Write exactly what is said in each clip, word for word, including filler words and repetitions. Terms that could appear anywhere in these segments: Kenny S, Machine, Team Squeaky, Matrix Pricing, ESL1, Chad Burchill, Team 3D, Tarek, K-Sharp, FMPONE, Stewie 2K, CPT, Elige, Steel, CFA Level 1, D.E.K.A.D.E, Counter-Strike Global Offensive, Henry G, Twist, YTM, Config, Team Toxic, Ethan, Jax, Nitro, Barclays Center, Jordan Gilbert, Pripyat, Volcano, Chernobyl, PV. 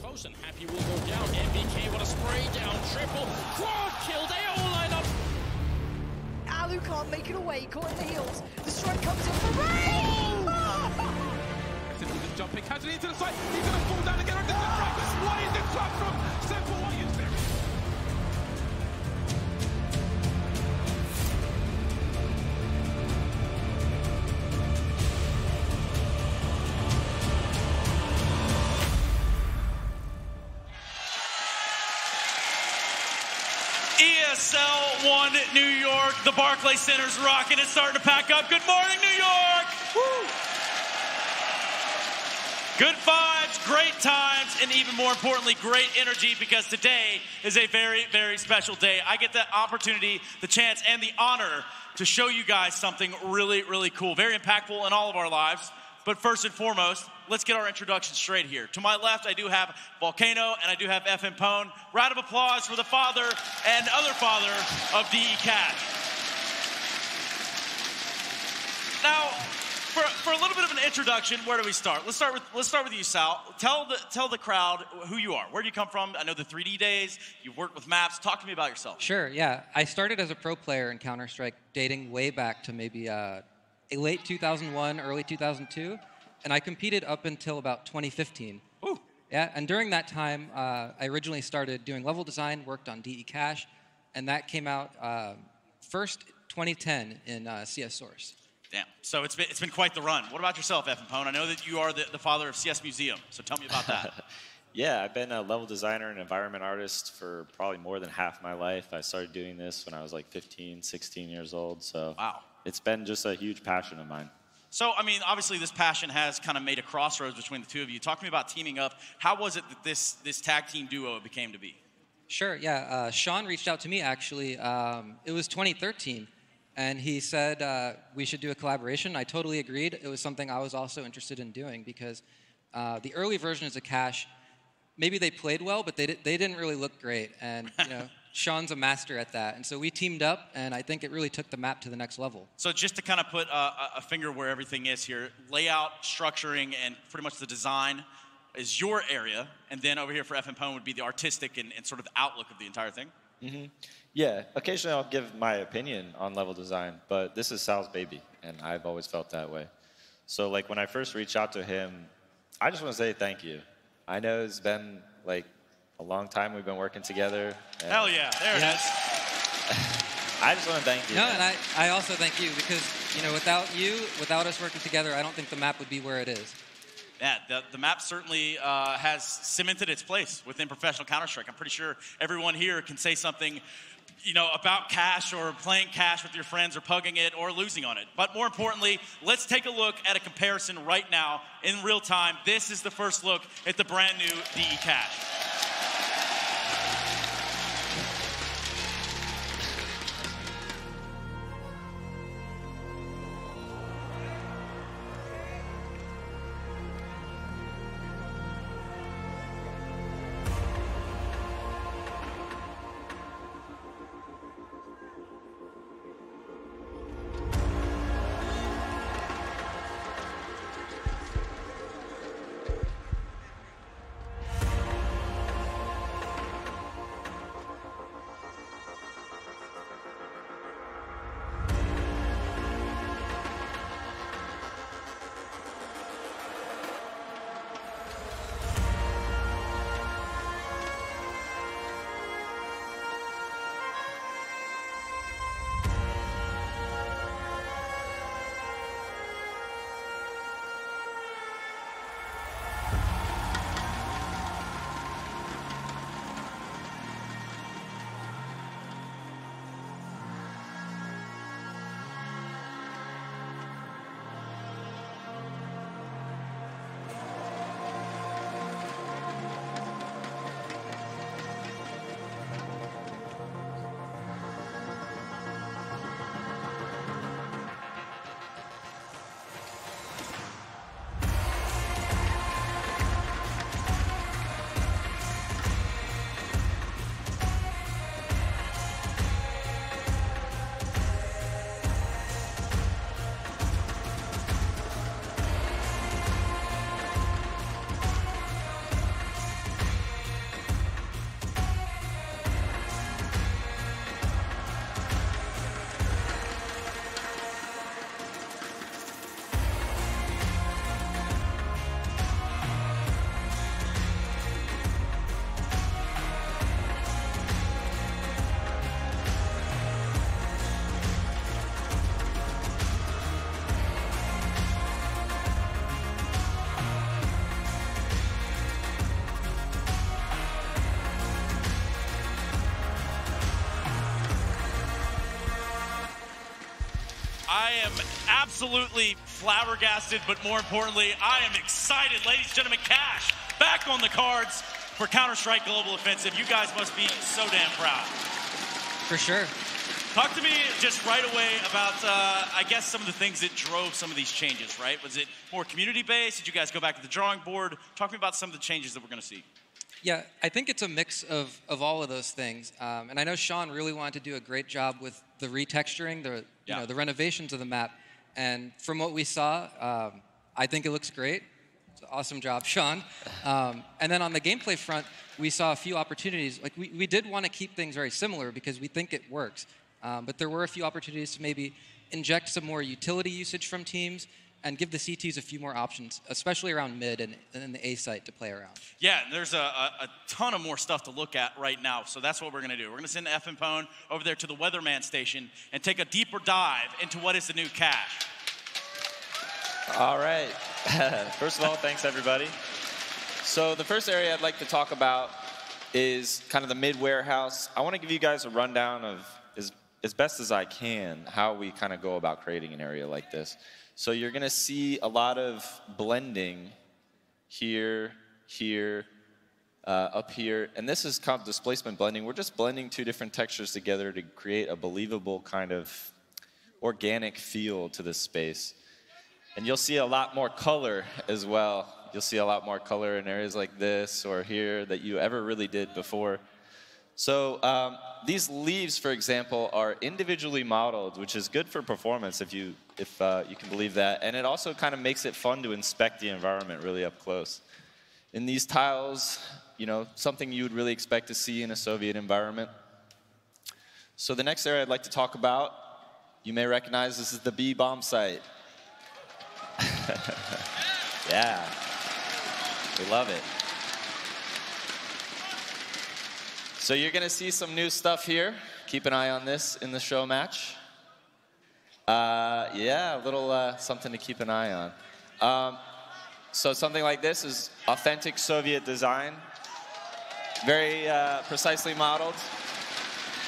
close and Happy will go down. M B K, what a spray down, triple, quad kill, they all line up. Alu can't make it away, caught in the heels. The strike comes in for Ray! Oh! He's jumping casually into the side, he's going to fall down again. There's a fragment, what is the trap from? Simple, what is there? E S L one New York, the Barclays Center's rocking, it's starting to pack up. Good morning, New York! Woo. Good vibes, great times, and even more importantly, great energy, because today is a very, very special day. I get the opportunity, the chance, and the honor to show you guys something really, really cool, very impactful in all of our lives. But first and foremost, let's get our introduction straight here. To my left, I do have Volcano, and I do have FMPONE. Round of applause for the father and other father of D E K A D E. Now, for, for a little bit of an introduction, where do we start? Let's start with, let's start with you, Sal. Tell the, tell the crowd who you are. Where do you come from? I know the three D days. You've worked with maps. Talk to me about yourself. Sure, yeah. I started as a pro player in Counter-Strike, dating way back to maybe... Uh, late two thousand one, early two thousand two, and I competed up until about twenty fifteen. Ooh. Yeah, and during that time, uh, I originally started doing level design, worked on D E Cache, and that came out uh, first twenty ten in uh, C S Source. Damn, so it's been, it's been quite the run. What about yourself, FMPONE? I know that you are the, the father of C S Museum, so tell me about that. Yeah, I've been a level designer and environment artist for probably more than half my life. I started doing this when I was like fifteen, sixteen years old, so... Wow. It's been just a huge passion of mine. So, I mean, obviously this passion has kind of made a crossroads between the two of you. Talk to me about teaming up. How was it that this, this tag team duo became to be? Sure, yeah. Uh, Sean reached out to me, actually. Um, it was twenty thirteen, and he said uh, we should do a collaboration. I totally agreed. It was something I was also interested in doing, because uh, the early version is a cache. Maybe they played well, but they, di they didn't really look great. And, you know... Sean's a master at that, and so we teamed up, and I think it really took the map to the next level. So just to kind of put uh, a finger where everything is here, layout, structuring, and pretty much the design is your area, and then over here for FMPONE would be the artistic and, and sort of outlook of the entire thing? Mm-hmm. Yeah, occasionally I'll give my opinion on level design, but this is Sal's baby, and I've always felt that way. So like when I first reached out to him, I just want to say thank you. I know it's been like a long time we've been working together. Hell yeah, there it is. I just want to thank you. No, man. And I, I also thank you, because, you know, without you, without us working together, I don't think the map would be where it is. Yeah, the, the map certainly uh, has cemented its place within professional Counter-Strike. I'm pretty sure everyone here can say something, you know, about cash or playing cash with your friends or pugging it or losing on it. But more importantly, let's take a look at a comparison right now in real time. This is the first look at the brand new D E K A D E. I am absolutely flabbergasted, but more importantly, I am excited. Ladies and gentlemen, Cache back on the cards for Counter-Strike Global Offensive. You guys must be so damn proud. For sure. Talk to me just right away about, uh, I guess, some of the things that drove some of these changes, right? Was it more community-based? Did you guys go back to the drawing board? Talk to me about some of the changes that we're going to see. Yeah, I think it's a mix of, of all of those things. Um, and I know Sean really wanted to do a great job with the retexturing, the, you yeah. know, the renovations of the map. And from what we saw, um, I think it looks great. It's an awesome job, Sean. Um, and then on the gameplay front, we saw a few opportunities. Like we, we did want to keep things very similar because we think it works. Um, but there were a few opportunities to maybe inject some more utility usage from teams and give the C Ts a few more options, especially around mid and, and the A site to play around. Yeah, and there's a, a, a ton of more stuff to look at right now, so that's what we're going to do. We're going to send FMPone over there to the Weatherman Station and take a deeper dive into what is the new Cache. All right. First of all, thanks, everybody. So the first area I'd like to talk about is kind of the mid-warehouse. I want to give you guys a rundown of, as, as best as I can, how we kind of go about creating an area like this. So you're going to see a lot of blending here, here, uh, up here. And this is called displacement blending. We're just blending two different textures together to create a believable kind of organic feel to this space. And you'll see a lot more color as well. You'll see a lot more color in areas like this or here that you ever really did before. So um, these leaves, for example, are individually modeled, which is good for performance if you if uh, you can believe that. And it also kind of makes it fun to inspect the environment really up close. In these tiles, you know, something you would really expect to see in a Soviet environment. So the next area I'd like to talk about, you may recognize this is the B bomb site. Yeah, we love it. So you're going to see some new stuff here. Keep an eye on this in the show match. Uh, yeah, a little uh, something to keep an eye on. Um, so something like this is authentic Soviet design, very uh, precisely modeled.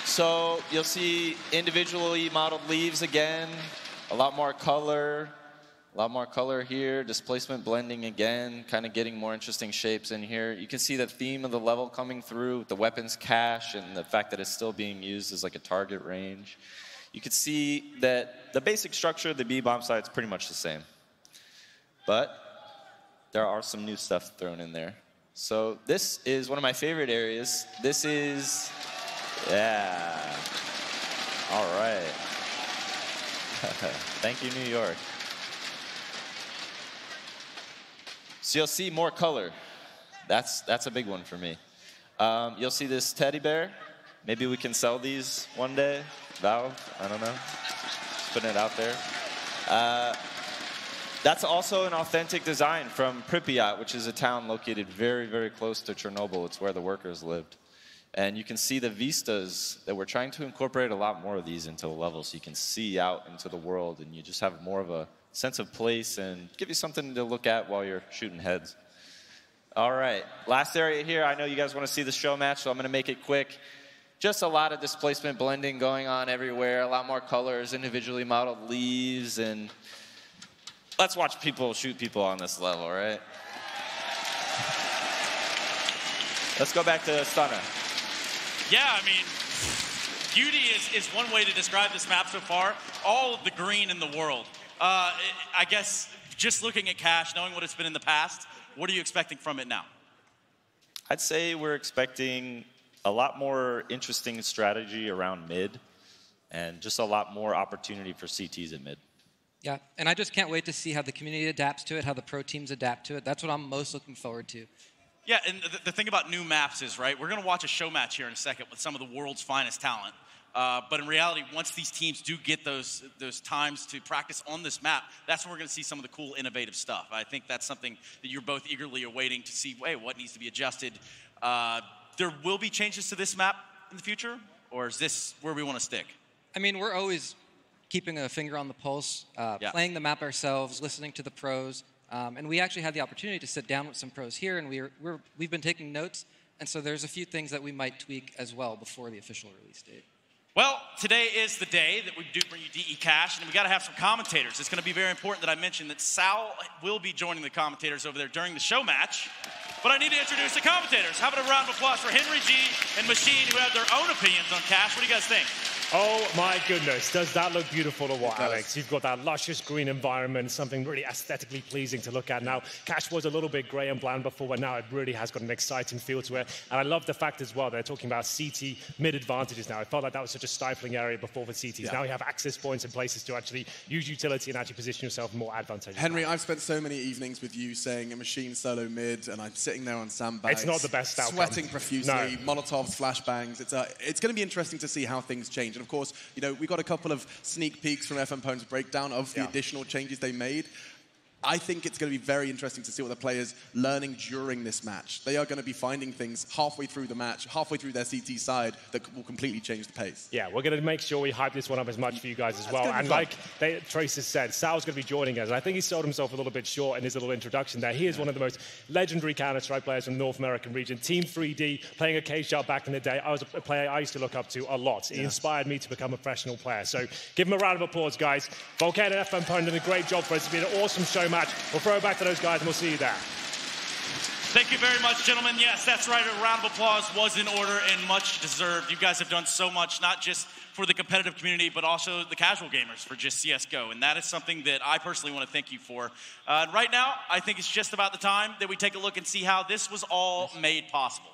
So you'll see individually modeled leaves again, a lot more color, a lot more color here, displacement blending again, kind of getting more interesting shapes in here. You can see the theme of the level coming through, with the weapons cache, and the fact that it's still being used as like a target range. You can see that the basic structure of the B-bomb site is pretty much the same. But there are some new stuff thrown in there. So this is one of my favorite areas. This is, yeah, all right. Thank you, New York. So you'll see more color. That's, that's a big one for me. Um, you'll see this teddy bear. Maybe we can sell these one day. Valve, I don't know. Just putting it out there. Uh, that's also an authentic design from Pripyat, which is a town located very, very close to Chernobyl. It's where the workers lived. And you can see the vistas that we're trying to incorporate a lot more of these into the level so you can see out into the world and you just have more of a sense of place and give you something to look at while you're shooting heads. All right, last area here. I know you guys want to see the show match, so I'm going to make it quick. Just a lot of displacement blending going on everywhere, a lot more colors, individually modeled leaves, and let's watch people shoot people on this level, right? Let's go back to Stunner. Yeah, I mean, beauty is, is one way to describe this map so far. All of the green in the world. Uh, I guess just looking at Cache, knowing what it's been in the past, what are you expecting from it now? I'd say we're expecting a lot more interesting strategy around mid and just a lot more opportunity for C Ts at mid. Yeah, and I just can't wait to see how the community adapts to it, how the pro teams adapt to it. That's what I'm most looking forward to. Yeah, and the, the thing about new maps is, right, we're going to watch a show match here in a second with some of the world's finest talent. Uh, but in reality, once these teams do get those, those times to practice on this map, that's when we're going to see some of the cool, innovative stuff. I think that's something that you're both eagerly awaiting to see, hey, what needs to be adjusted. Uh, there will be changes to this map in the future, or is this where we want to stick? I mean, we're always keeping a finger on the pulse, uh, yeah. playing the map ourselves, listening to the pros. Um, and we actually had the opportunity to sit down with some pros here, and we are, we're, we've been taking notes. And so there's a few things that we might tweak as well before the official release date. Well, today is the day that we do bring you D E Cache, and we've got to have some commentators. It's going to be very important that I mention that Sal will be joining the commentators over there during the show match. But I need to introduce the commentators. How about a round of applause for Henry G and Machine, who have their own opinions on Cache. What do you guys think? Oh my goodness, does that look beautiful or what, Alex? You've got that luscious green environment, something really aesthetically pleasing to look at now. Cache was a little bit grey and bland before, but now it really has got an exciting feel to it. And I love the fact as well, they're talking about C T mid-advantages now. I felt like that was such a stifling area before for C Ts. Yeah. Now you have access points and places to actually use utility and actually position yourself more advantageous. Henry, now. I've spent so many evenings with you saying a machine solo mid, and I'm sitting there on sandbags. It's not the best outcome. Sweating profusely, no. Molotovs, flashbangs. It's, uh, it's going to be interesting to see how things change. And of course, you know, we got a couple of sneak peeks from FMPONE's breakdown of the yeah. additional changes they made. I think it's going to be very interesting to see what the players learning during this match. They are going to be finding things halfway through the match, halfway through their C T side, that will completely change the pace. Yeah, we're going to make sure we hype this one up as much for you guys as well. And like they, Trace has said, Sal's going to be joining us. And I think he sold himself a little bit short in his little introduction there. He is one of the most legendary Counter-Strike players from the North American region. Team three D, playing a K-Sharp back in the day. I was a player I used to look up to a lot. He yeah. inspired me to become a professional player. So give him a round of applause, guys. Volcano and FMPONE did a great job for us. It's been an awesome show match. We'll throw it back to those guys and we'll see you there. Thank you very much, gentlemen. Yes, that's right. A round of applause was in order and much deserved. You guys have done so much, not just for the competitive community, but also the casual gamers for just C S G O. And that is something that I personally want to thank you for. Uh, right now, I think it's just about the time that we take a look and see how this was all made possible.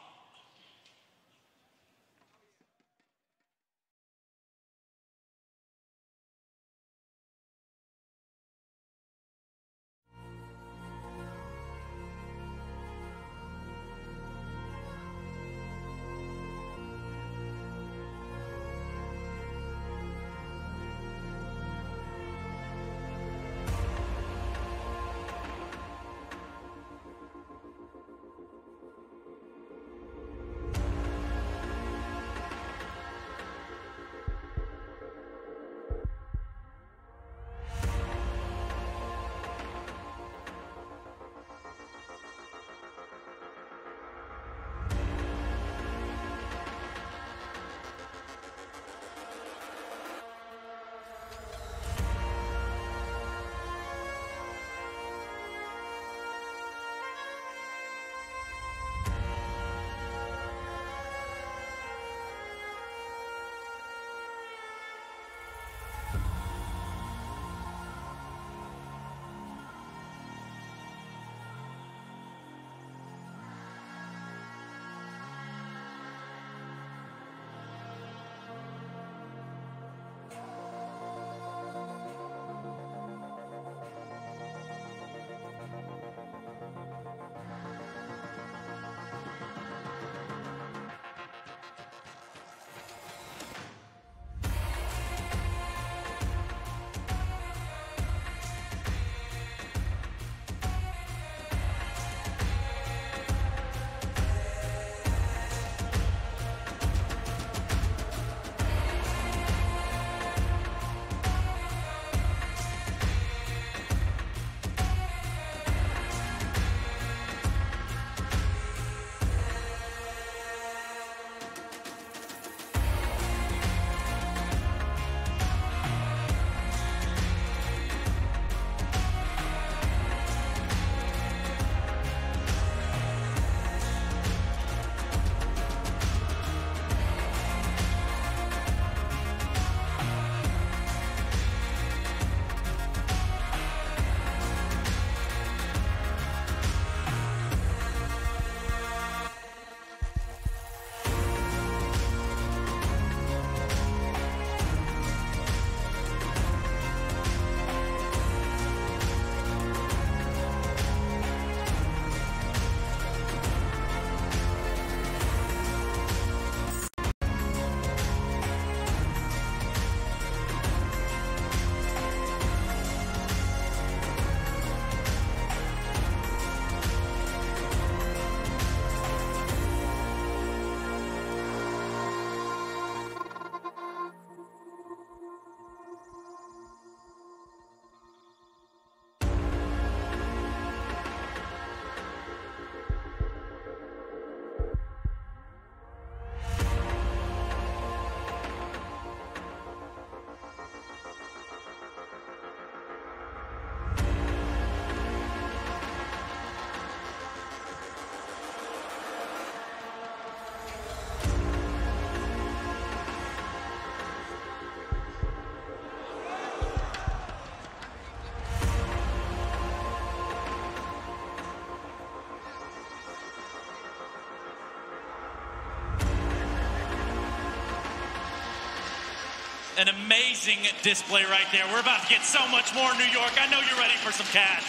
An amazing display right there. We're about to get so much more in New York. I know you're ready for some cash.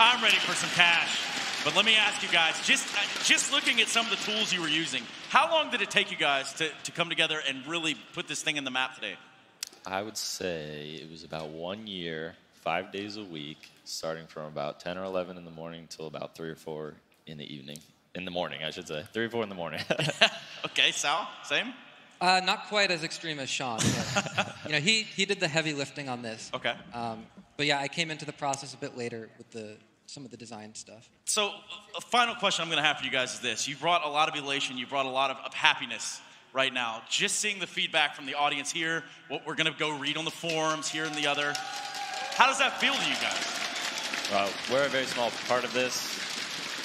I'm ready for some cash. But let me ask you guys, just just looking at some of the tools you were using, how long did it take you guys to, to come together and really put this thing in the map today? I would say it was about one year, five days a week, starting from about ten or eleven in the morning till about three or four in the evening. In the morning, I should say. three or four in the morning. Okay, Sal, same? Uh, not quite as extreme as Sean. But, you know, he, he did the heavy lifting on this. Okay. Um, but yeah, I came into the process a bit later with the some of the design stuff. So a final question I'm going to have for you guys is this. You brought a lot of elation. You brought a lot of, of happiness right now. Just seeing the feedback from the audience here, what we're going to go read on the forums here and the other. How does that feel to you guys? Well, we're a very small part of this.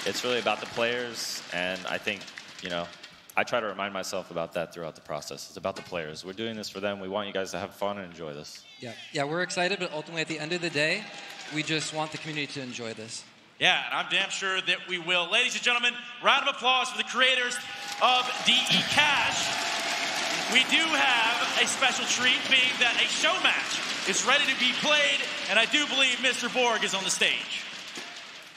It's really about the players, and I think, you know, I try to remind myself about that throughout the process. It's about the players. We're doing this for them. We want you guys to have fun and enjoy this. Yeah, yeah, we're excited, but ultimately at the end of the day, we just want the community to enjoy this. Yeah, and I'm damn sure that we will. Ladies and gentlemen, round of applause for the creators of D E Cache. We do have a special treat, being that a show match is ready to be played, and I do believe Mister Borg is on the stage.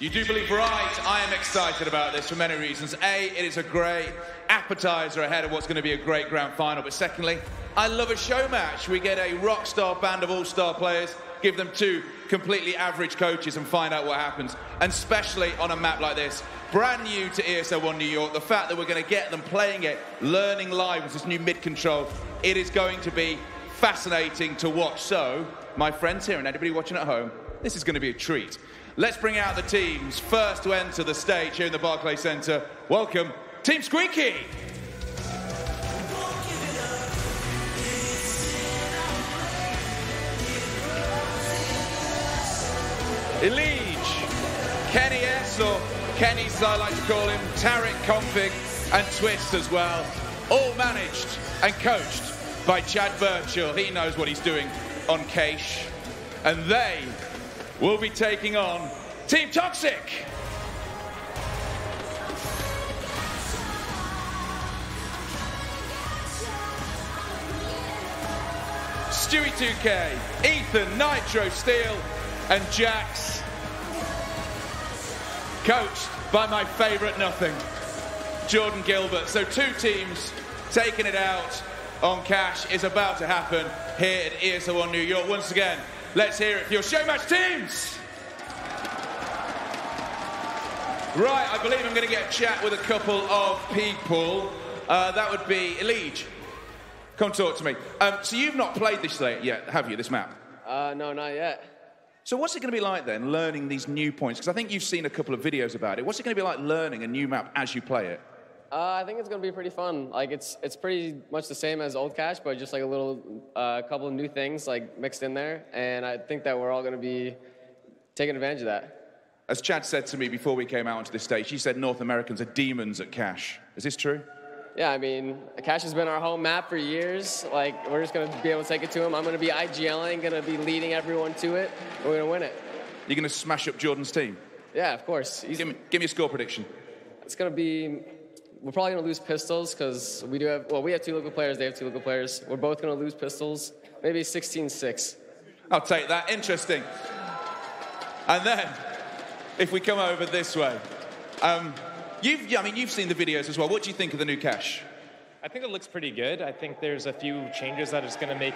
You do believe right. I am excited about this for many reasons. A, it is a great appetizer ahead of what's going to be a great grand final. But secondly, I love a show match. We get a rock star band of all-star players, give them two completely average coaches and find out what happens. And especially on a map like this, brand new to E S L one New York, the fact that we're going to get them playing it, learning live with this new mid-control, it is going to be fascinating to watch. So, my friends here and anybody watching at home, this is going to be a treat. Let's bring out the teams first to enter the stage here in the Barclays Center. Welcome, Team Squeaky. Elige, Kenny S, or Kenny as I like to call him, Tarek, Config, and Twist as well. All managed and coached by Chad Burchill. He knows what he's doing on Cache. And they will be taking on Team Toxic. Stewie two K, Ethan, Nitro, Steel, and Jax. Coached by my favorite nothing, Jordan Gilbert. So two teams taking it out on Cache is about to happen here at E S L one New York. Once again, let's hear it for your show match teams. Right, I believe I'm going to get a chat with a couple of people. Uh, that would be Elige. Come talk to me. Um, so you've not played this yet, have you, this map? Uh, no, not yet. So what's it going to be like then, learning these new points? Because I think you've seen a couple of videos about it. What's it going to be like learning a new map as you play it? Uh, I think it's going to be pretty fun. Like, it's it's pretty much the same as old Cache, but just like a little, a uh, couple of new things like mixed in there. And I think that we're all going to be taking advantage of that. As Chad said to me before we came out onto this stage, he said North Americans are demons at Cache. Is this true? Yeah, I mean, Cache has been our home map for years. Like, we're just going to be able to take it to him. I'm going to be IGLing, going to be leading everyone to it. We're going to win it. You're going to smash up Jordan's team? Yeah, of course. Give me, give me a score prediction. It's going to be... We're probably going to lose pistols because we do have, well, we have two local players, they have two local players. We're both going to lose pistols, maybe sixteen six. I'll take that. Interesting. And then, if we come over this way, um, you've, I mean, you've seen the videos as well. What do you think of the new Cache? I think it looks pretty good. I think there's a few changes that it's going to make